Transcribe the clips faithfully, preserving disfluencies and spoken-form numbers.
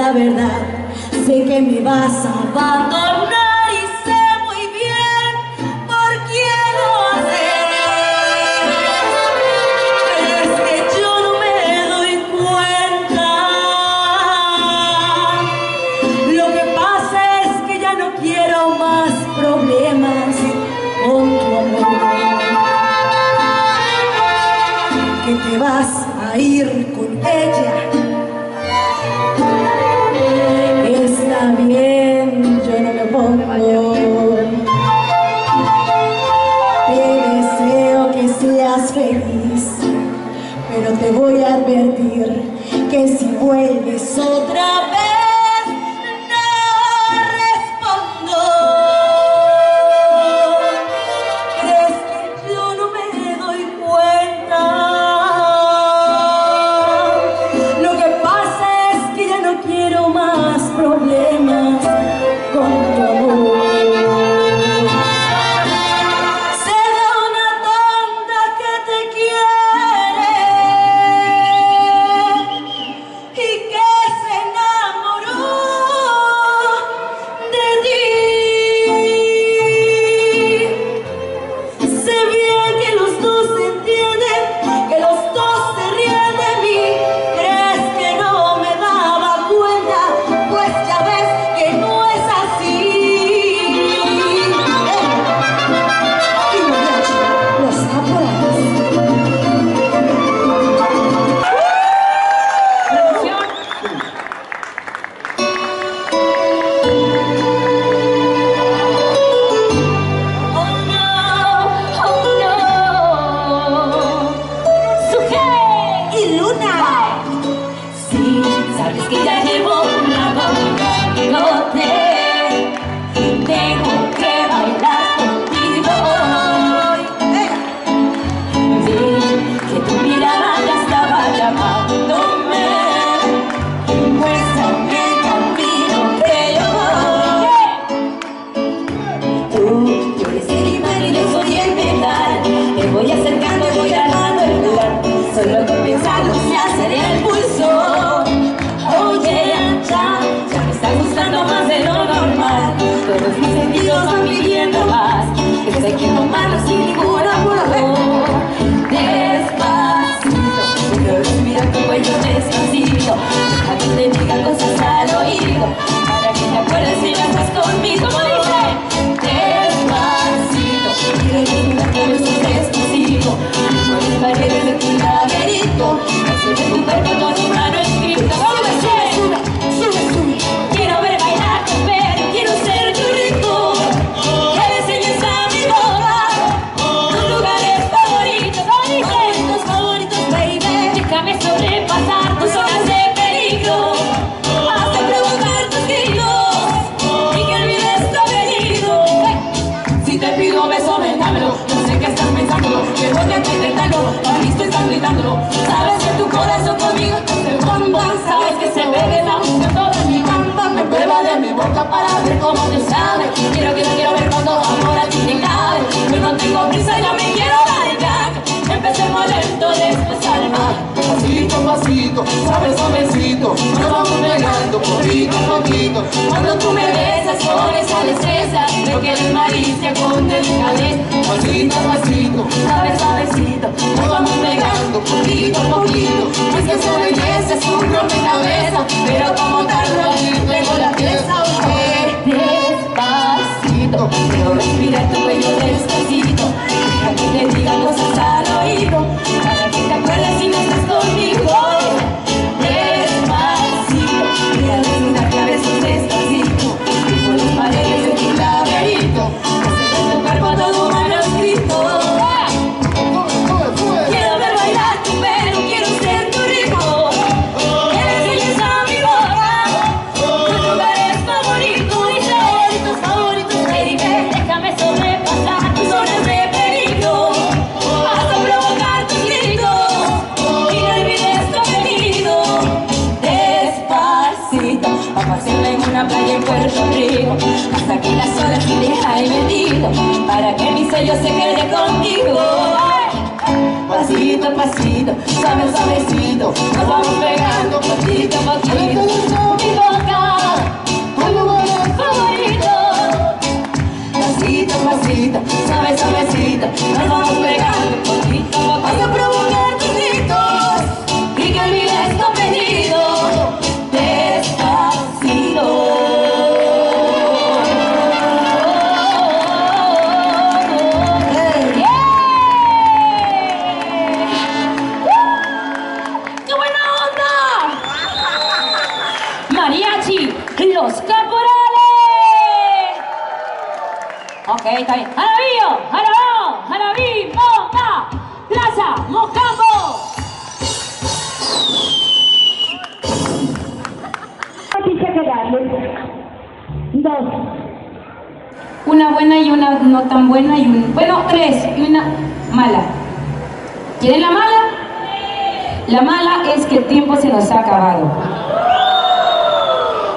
la verdad. Sé que me vas a abandonar y sé muy bien por quién lo haces. Pero es que yo no me doy cuenta. Lo que pasa es que ya no quiero más problemas con tu amor. Que te vas a ir con ella. Bien, yo no me pongo. Te deseo que seas feliz, pero te voy a advertir que si vuelves otra vez. Suave, suavecito, nos vamos pegando poquito a poquito. Cuando tú me besas con esa destreza, me quedas malicia con delicadeza. Pasito a pasito, suave, suavecito, nos vamos pegando poquito a poquito. Es que esa belleza es un rompecabezas, pero como tal no tengo la pieza. Despacito, quiero respirar tu pelo despacito, para que te diga cosas al oído, para que te acuerdes si no estás conmigo. Para que mi sello se quede contigo. Pasito a pasito, suave suavecito, nos vamos pegando poquito Mariachi Los Caporales. Ok, está bien. Jarabío, jarabón, jarabí, bomba, plaza, mojambo. Dos. Una buena y una no tan buena y un... Bueno, tres y una mala. ¿Quieren la mala? La mala es que el tiempo se nos ha acabado.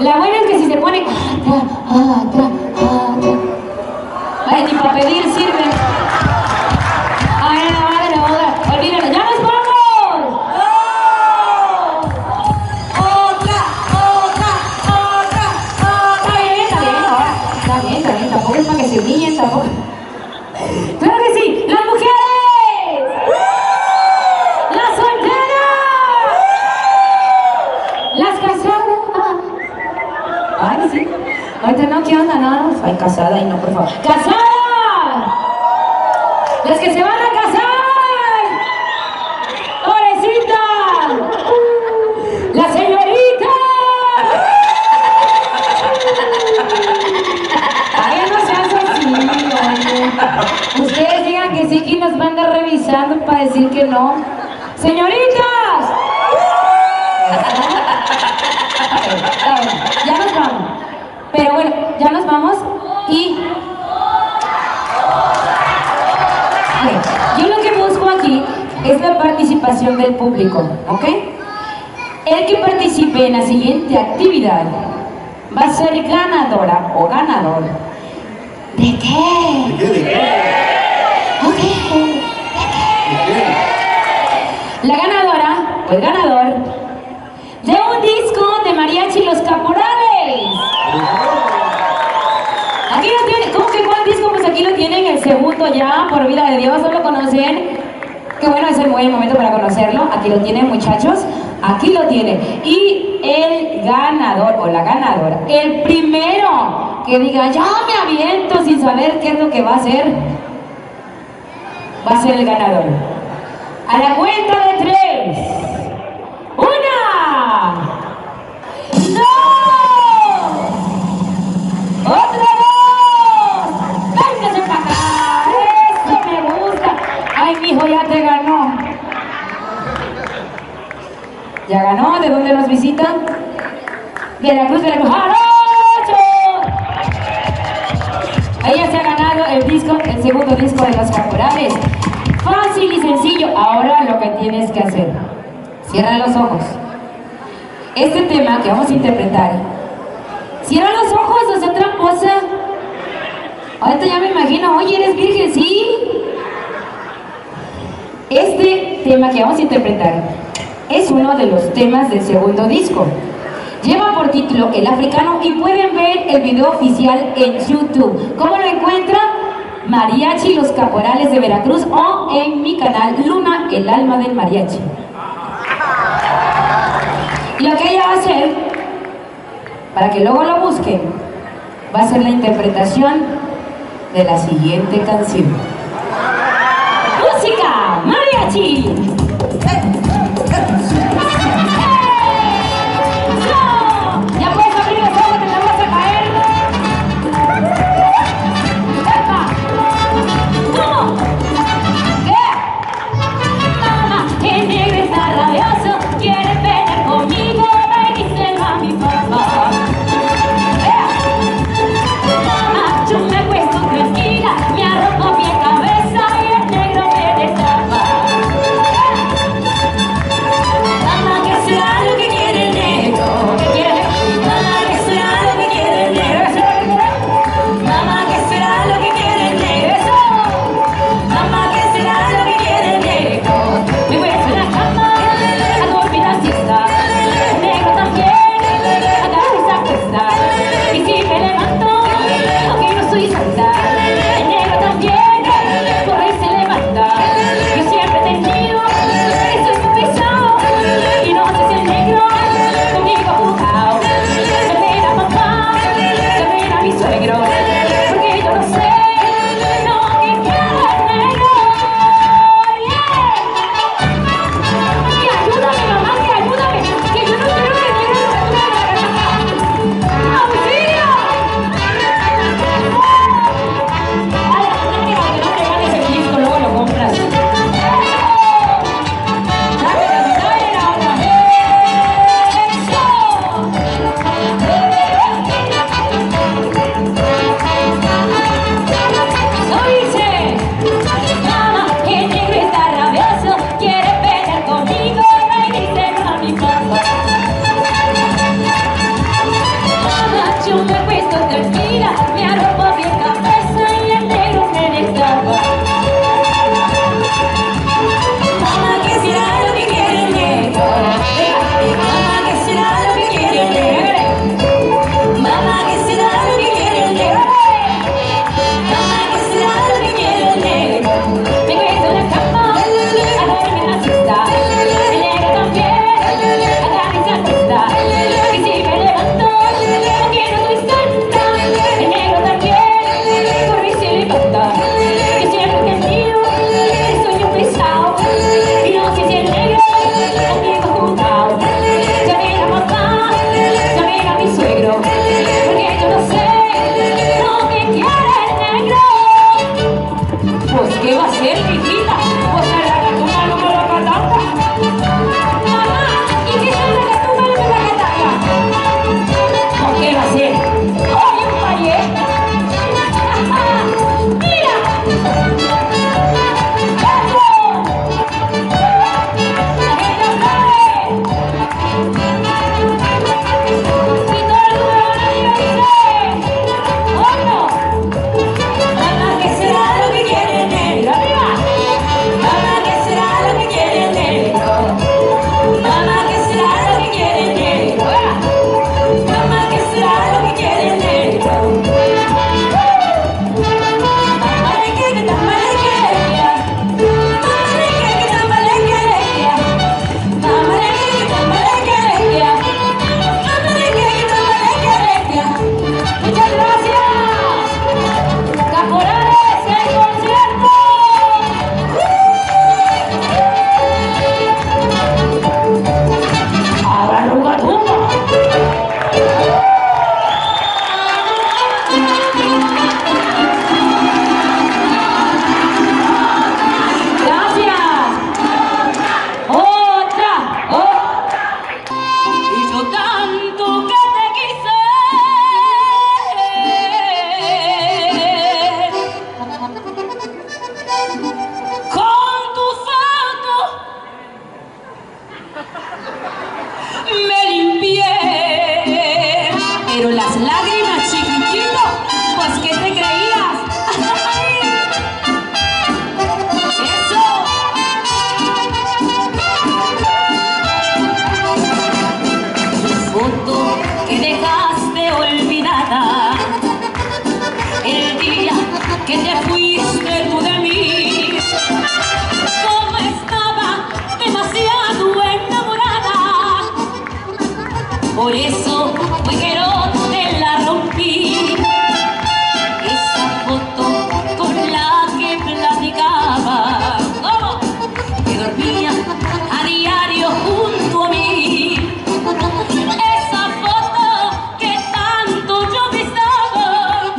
La buena es que si se pone atra, atra, atra. Ay, ni para pedir sirve. Ay, la madre, la madre, olvídalo, ya nos vamos. ¡Oh! Otra, otra, otra, otra. Está bien, está bien, ahora. Está bien, está bien, tampoco es para que se humillen, tampoco. ¡Claro que sí! ¡Las mujeres! ¡Las solteras! ¡Las casadas! Ay, sí. Ahorita no, ¿qué onda? No, ay, casada y no, por favor. ¡Casada! ¡Las que se van a casar! ¡Pobrecita! ¡La señorita! Ay, no seas así, oye. Ustedes digan que sí, que nos van a andar revisando para decir que no. ¡Señoritas! Ya nos vamos, pero bueno, ya nos vamos y okay. Yo lo que busco aquí es la participación del público, ¿ok? El que participe en la siguiente actividad va a ser ganadora o ganador. ¿De qué? ¿De qué? ¿De qué? Okay. ¿De qué? La ganadora o el ganador de un disco de Mariachi Los Caporales. Aquí lo tienen. ¿Cómo que cuál disco? Pues aquí lo tienen, el segundo ya, por vida de Dios, no lo conocen. Que bueno, es el buen momento para conocerlo. Aquí lo tienen, muchachos. Aquí lo tienen. Y el ganador o la ganadora, el primero que diga, ya me aviento sin saber qué es lo que va a hacer, va a ser el ganador. A la cuenta de tres. Ya ganó. ¿De dónde nos visita? De la Cruz de la Cruz. ¡Jarocho! Ella se ha ganado el disco, el segundo disco de Los Caporales. Fácil y sencillo. Ahora lo que tienes que hacer, cierra los ojos. Este tema que vamos a interpretar, cierra los ojos, no es otra cosa. Ahorita ya me imagino, oye, ¿eres virgen? Sí. Este tema que vamos a interpretar es uno de los temas del segundo disco. Lleva por título El Africano y pueden ver el video oficial en YouTube. ¿Cómo lo encuentran? Mariachi Los Caporales de Veracruz o en mi canal Luna, el alma del mariachi. Lo que ella va a hacer, para que luego lo busquen, va a ser la interpretación de la siguiente canción. ¡Música! ¡Mariachi! Me arrojo mi cabeza y el negro me destapa. ¿Qué va a hacer, mi hijita? Pues a la gatuna no me la patata. Mamá, ¿y qué es la gatuna no me la patata? ¿Por qué va a hacer? ¡Oye, un payeta! ¡Mira! Por eso fue que no te la rompí. Esa foto con la que platicaba, ¿cómo? Que dormía a diario junto a mí. Esa foto que tanto yo besaba.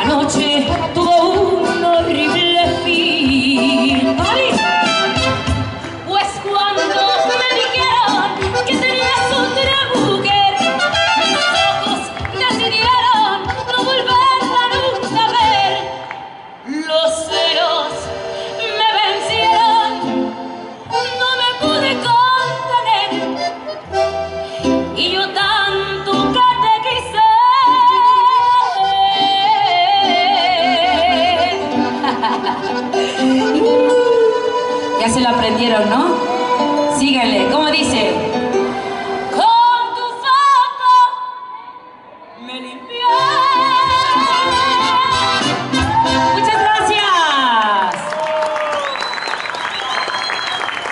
Anoche tuvo un horrible fin. Pues cuando me dijeron que tenía ya se lo aprendieron, ¿no? Síganle, ¿cómo dice? Con tu foto me limpió. Muchas gracias.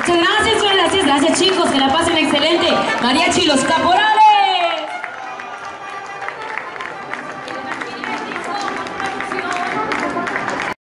Muchas gracias, gracias, gracias chicos, que la pasen excelente. Mariachi Los Caporales.